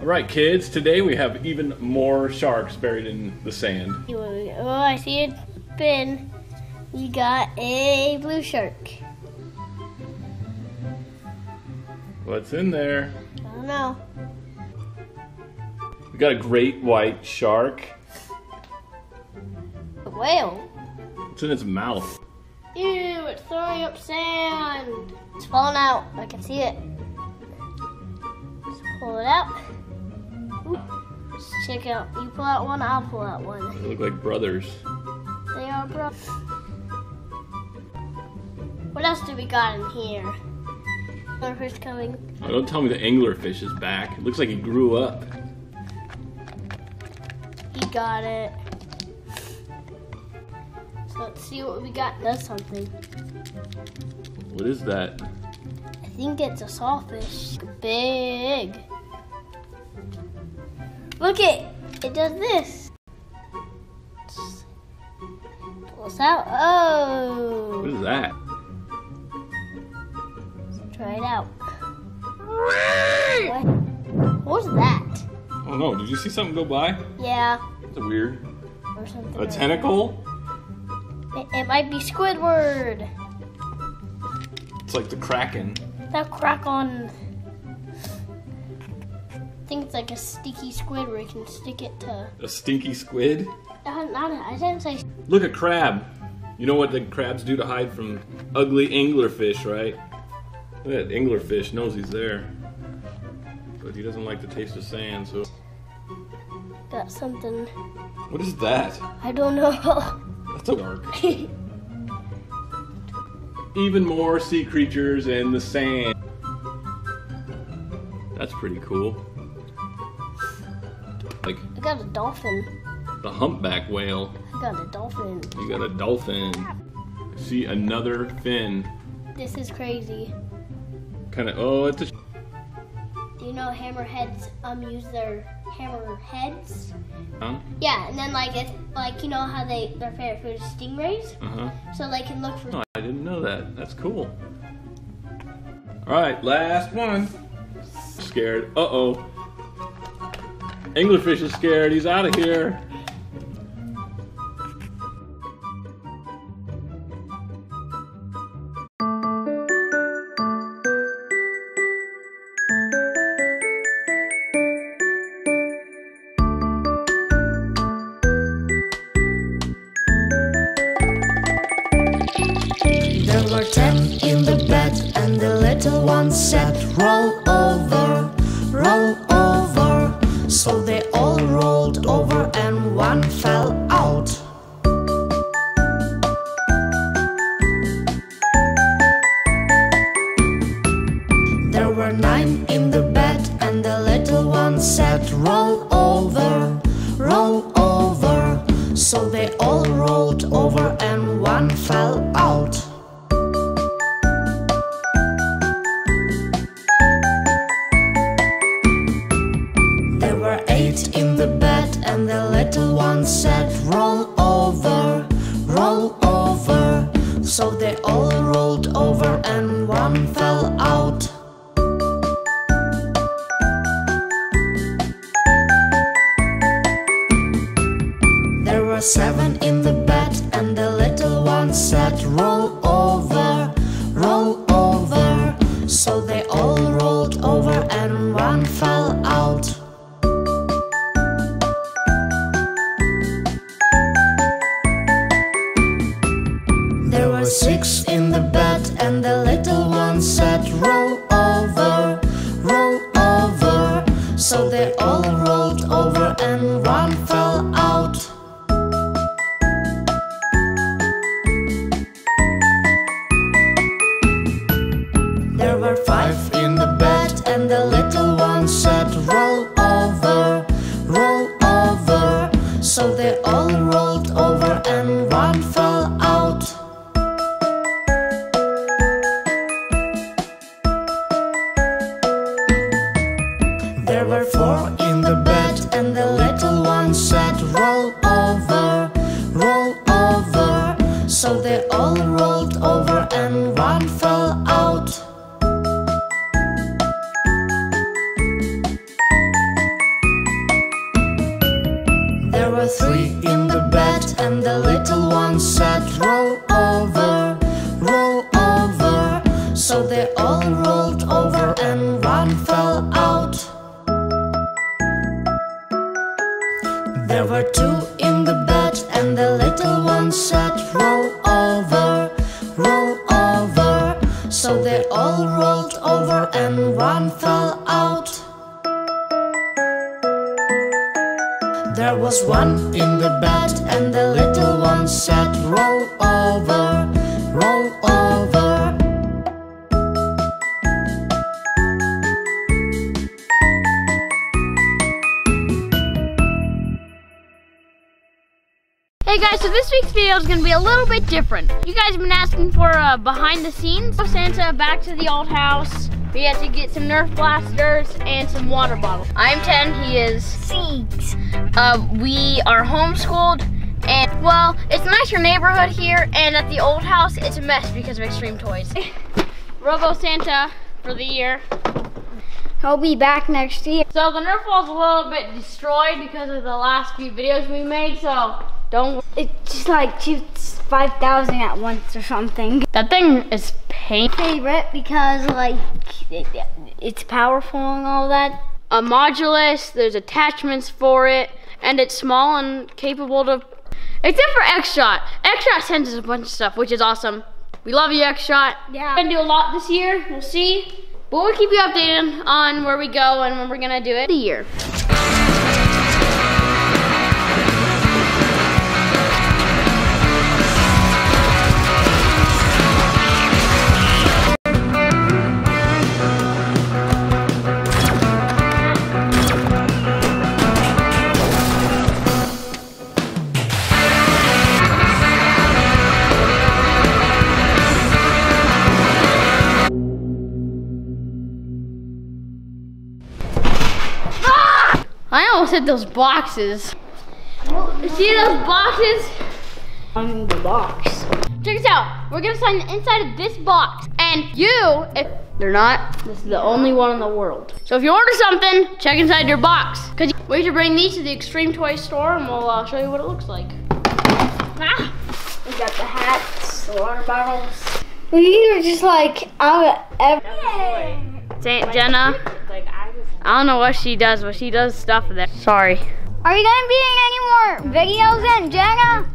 Alright kids, today we have even more sharks buried in the sand. Oh, I see a bin. We got a blue shark. What's in there? I don't know. We got a great white shark. A whale. It's in its mouth. Ew, it's throwing up sand. It's falling out. I can see it. Let's pull it up. Let's check out. You pull out one, I'll pull out one. They look like brothers. They are brothers. What else do we got in here? Anglerfish coming. Oh, don't tell me the anglerfish is back. It looks like he grew up. He got it. So let's see what we got. That's something. What is that? I think it's a sawfish. Big. Look it! It does this. Pulls out. Oh! What is that? Let's try it out. What was that? Oh no, did you see something go by? Yeah. That's weird. Or something. A tentacle? It might be Squidward. It's like the Kraken. The Kraken. I think it's like a sticky squid where you can stick it to... A stinky squid? I didn't say... Look, a crab. You know what the crabs do to hide from ugly anglerfish, right? Look at that anglerfish, knows he's there. But he doesn't like the taste of sand, so... Got something. What is that? I don't know. That's a shark. Even more sea creatures in the sand. That's pretty cool. Like, I got a dolphin. The humpback whale. I got a dolphin. You got a dolphin. See another fin. This is crazy. Kind of, oh, it's a... Do you know hammerheads use their hammer heads? Huh? Yeah, and then like, it's, like you know how they their favorite food is stingrays? Uh-huh. So they can look for... Oh, I didn't know that. That's cool. Alright, last one. Scared. Uh-oh. Anglerfish is scared. He's out of here. There were 10 in the bed, and the little one said, "Roll over, roll over." So they all rolled over and one fell out. There were 9 in the bed and the little one said, "Roll over, roll over." So they all rolled over and one fell out. In the bed and the little one said, "Roll over, roll over." So they all rolled over and one fell out. There were 7 in the bed and the little one said, "Roll over, roll over." So they all rolled over and one fell out. There were 6 in the bed and the little one said, "Roll over, roll over." So they all rolled over and one fell out. There were 5 in the bed and the little one said, "Roll over, roll over." So they all rolled over and one fell out. There were 4 in the bed and the little one said, "Roll over, roll over." So they all rolled over and one fell out. three in the bed, and the little one said, roll over, roll over. So they all rolled over and one fell out. There were two in the bed, and the little one said, roll over, roll over. So they all rolled over and one fell out. There was one in the bed, and the little one said, roll over, roll over. Hey guys, so this week's video is going to be a little bit different. You guys have been asking for a behind the scenes. Robo Santa back to the old house. We had to get some Nerf blasters and some water bottles. I'm 10, he is 6. We are homeschooled, and well, it's a nicer neighborhood here, and at the old house, it's a mess because of Extreme Toys. Robo Santa for the year. He'll be back next year. So the Nerf ball's a little bit destroyed because of the last few videos we made, so don't worry. It just like shoots 5,000 at once or something. That thing is favorite because like it's powerful and all that. A modulus, there's attachments for it, and it's small and capable to, except for X-Shot. X-Shot sends us a bunch of stuff, which is awesome. We love you, X-Shot. Yeah. We're gonna do a lot this year, we'll see. But we'll keep you updated on where we go and when we're gonna do it the year. I almost hit those boxes. You see those boxes? On the box. Check this out. We're gonna sign the inside of this box. And you, if they're not, this is the only one in the world. So if you order something, check inside your box. Cause we should bring these to the Extreme Toy store and we'll show you what it looks like. Ah. We got the hats, the water bottles. We were just like out of everything. It's Aunt Jenna. I don't know what she does stuff there. Sorry. Are you gonna be in any more videos then, Jenna?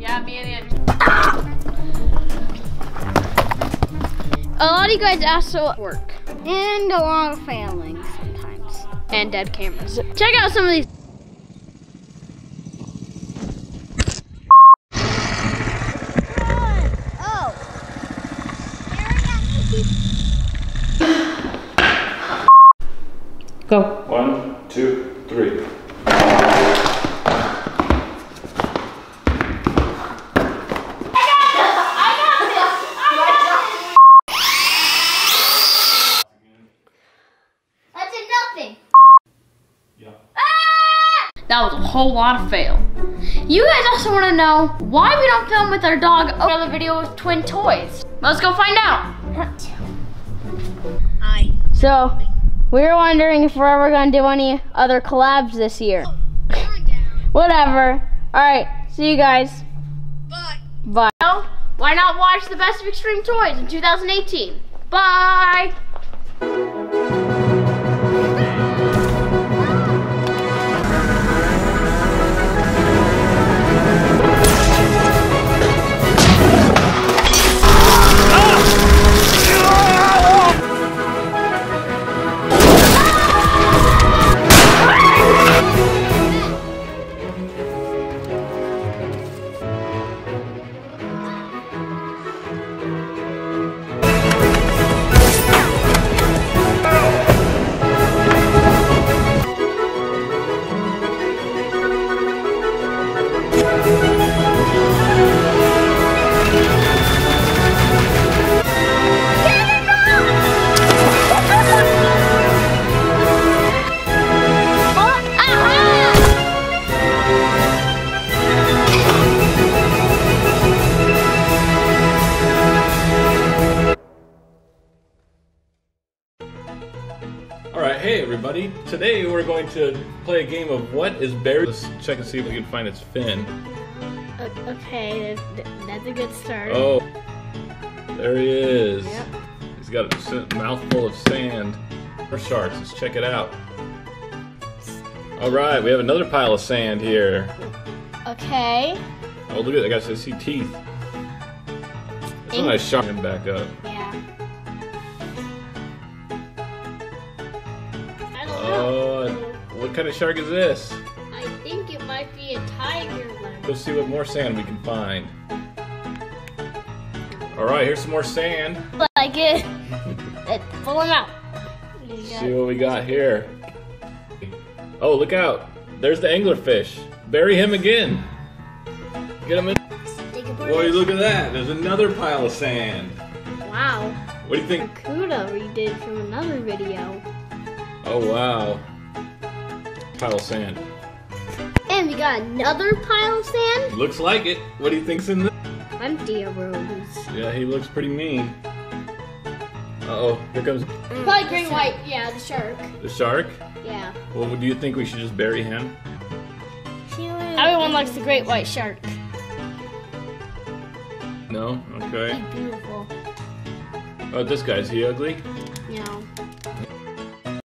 Yeah, me and Jenna. A lot of you guys also work. And a lot of failing sometimes. And dead cameras. Check out some of these. Go. 1, 2, 3. I got this! That's a nothing. Yeah. Ah! That was a whole lot of fail. You guys also want to know why we don't film with our dog another video with twin toys. Let's go find out. So. We were wondering if we're ever gonna do any other collabs this year. Whatever. Alright, see you guys. Bye. Bye. So, why not watch the best of Extreme Toys in 2018? Bye! Today we're going to play a game of what is buried. Let's check and see if we can find its fin. Okay, that's a good start. Oh, there he is. Yep. He's got a mouthful of sand. For sharks, let's check it out. All right, we have another pile of sand here. Okay. Oh, look at that. I see teeth. That's a nice shark. Back up. Yeah. I don't know. What kind of shark is this? I think it might be a tiger one. Let's see what more sand we can find. All right, here's some more sand. Like it. Pull them out. See what we got here. Oh, look out. There's the anglerfish. Bury him again. Get him in. Boy, look at that. There's another pile of sand. Wow. What do you think? Barracuda we did from another video. Oh, wow. Pile of sand. And we got another pile of sand? Looks like it. What do you think's in this? Empty arrows. Yeah, he looks pretty mean. Uh-oh, here comes... Probably great white, yeah, the shark. The shark? Yeah. Well, do you think we should just bury him? Everyone likes the great white shark. No? Okay. He's beautiful. Oh, this guy, is he ugly? No.